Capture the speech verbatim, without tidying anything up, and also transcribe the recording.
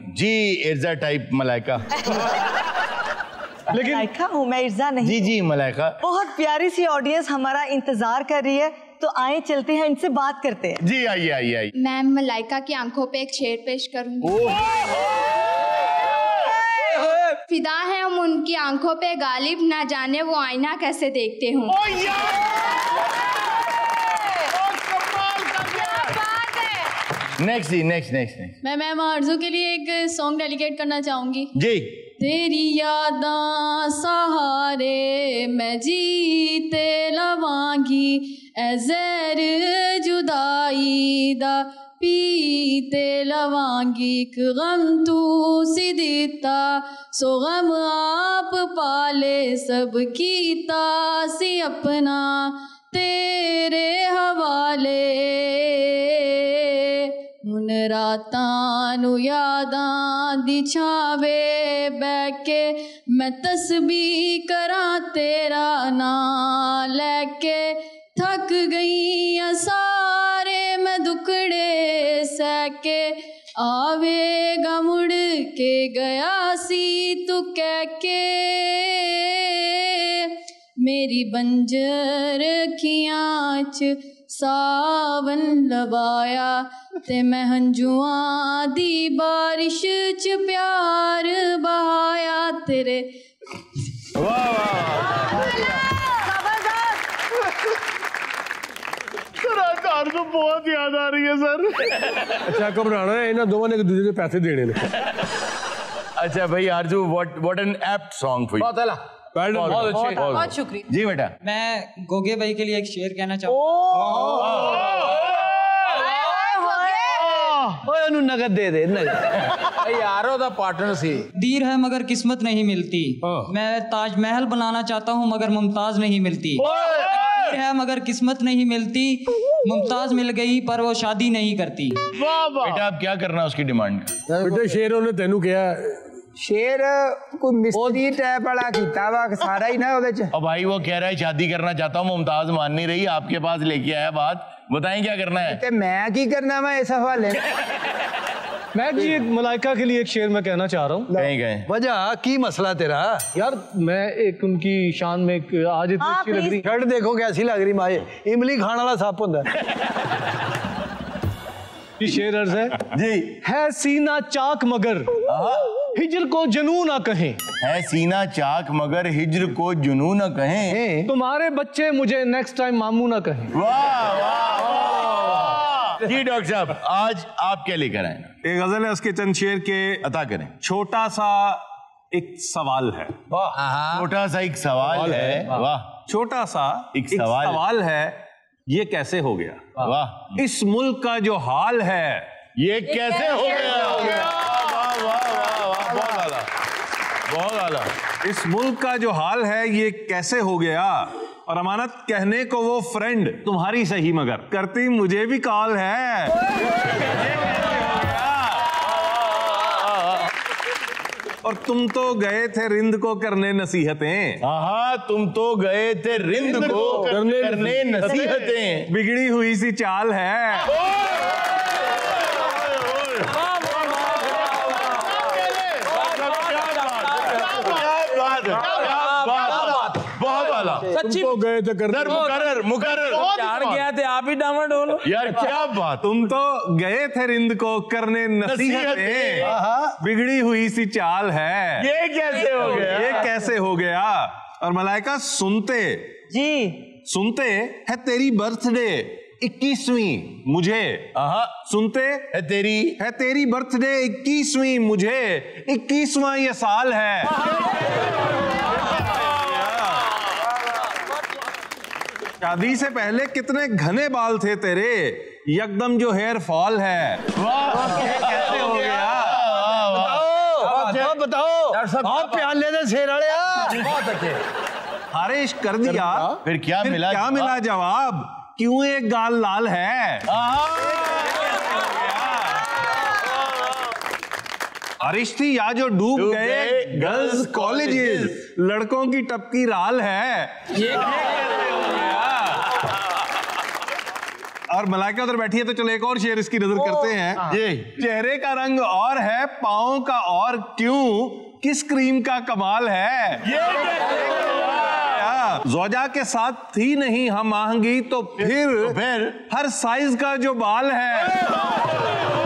जी इर्जा type Malaika. लेकिन मलाइका हूँ मैं, इर्जा नहीं। जी जी मलाइका। बहुत प्यारी सी ऑडियंस हमारा इंतजार कर रही है, तो आए चलते हैं इनसे बात करते हैं। जी आइए आइए आइए। मैम मलाइका की आंखों पे एक शेर पेश करूंगी। फिदा है हम उनकी आंखों पे गालिब, ना जाने वो आईना कैसे देखते हूँ। नेक्स्ट नेक्स्ट नेक्स्ट मैं मैम आरजू के लिए एक सॉन्ग डेडिकेट करना चाहूंगी। जी। तेरी यादां सहारे मैं जीते लवांगी, ज़हर जुदाई दा पीते लवांगी, गम तू सी दिता सो गम आप पाले, सब कीता सी अपना तेरे हवाले, हुन रातां नूं यादां दी छावे बैके, मैं तस्बीह करां तेरा नाम लैके, थक गई आ सारे मैं दुखड़े सहके, आवेगा मुड़ के गया सी तू कहके, मेरी बंजर अखियां च सावन लवाया, ते मैं हंजुआं दी बारिश च प्यार बहाया, तेरे तो बहुत याद आ रही है सर। अच्छा घबराना है, इन्होंने दोनों ने एक दूसरे को पैसे देने ने। अच्छा भाई Arzoo, what what an apt song for you. बहुत अच्छे, बहुत शुक्रिया। जी बेटा। मैं गोगे भाई के लिए एक शेर कहना चाहूँ। नगद दे दे यारों दा पार्टनर सी। दीर है मगर किस्मत नहीं मिलती, मैं ताजमहल बनाना चाहता हूँ मगर मुमताज नहीं मिलती, दीर है मगर किस्मत नहीं मिलती, मुमताज मिल गई पर वो शादी नहीं करती। बेटा आप क्या करना उसकी डिमांड। बेटा शेर उन्हें तेनू क्या शेर कोई मिस्त्री टाइप वाला कीता वा सारा ही ना ओदे च। ओ भाई वो कह रहा है शादी करना चाहता हूं, मुमताज मान नहीं रही, आपके पास लेके आया बात, बताएं क्या करना है। ते मैं की करना मैं इस हवाले। मैं जी मलाइका के लिए एक शेर मैं कहना चाह रहा हूँ। कहीं गए वजह की मसला तेरा यार, मैं एक उनकी शान में एक आज इतनी अच्छी लग रही शर्ट देखो कैसी लग रही, माए इमली खाने वाला साफ होता है। शेर अर्ज है जी। है सीना चाक मगर हिजर को जुनू ना कहें, है सीना चाक मगर हिजर को जुनू ना कहें, तुम्हारे बच्चे मुझे नेक्स्ट टाइम मामू ना कहें। वाह वाह। जी डॉक्टर साहब आज आप क्या लेकर आए। एक गजल है, उसके चंद शेर के अता करें। छोटा सा एक सवाल है, छोटा सा एक सवाल है, वाह, छोटा सा एक सवाल है, ये कैसे हो गया, वाह, इस मुल्क का जो हाल है ये कैसे हो गया, वाह वाह वाह वाह, बहुत आला, बहुत आला, इस मुल्क का जो हाल है ये कैसे हो गया, और अमानत कहने को वो फ्रेंड तुम्हारी सही मगर करती मुझे भी कॉल है, और तुम तो गए थे रिंद को करने नसीहतें, आहा, तुम तो गए थे रिंद को करने, करने नसीहतें, बिगड़ी हुई सी चाल है, बहुत वाला, सच्ची गए थे मुकरर मुकरर यार गया थे आप ही डामा डोलो यार, क्या बात, तुम तो गए थे रिंद को करने नसीहतें, बिगड़ी हुई सी चाल है ये कैसे हो गया, ये कैसे हो गया, और मलाइका सुनते जी सुनते है तेरी बर्थडे इक्कीसवीं मुझे, सुनते है तेरी है तेरी बर्थडे इक्कीसवीं मुझे, इक्कीसवां ये साल है। शादी से पहले कितने घने बाल थे तेरे, एकदम जो हेयर फॉल है, कैसे हो गया हारिश कर दिया, फिर क्या फिर मिला क्या जवाब? मिला जवाब क्यों एक गाल लाल है। हारिश थी या जो डूब गए गर्ल्स कॉलेजेस, लड़कों की टपकी राल है, और और मलाइका उधर बैठी है, तो चलो एक और शेर इसकी नजर करते हैं। ये चेहरे का रंग और है, पाँव का और क्यों, किस क्रीम का कमाल है, ये जोजा के साथ थी नहीं हम आहंगी, तो फिर, तो फिर हर साइज का जो बाल है।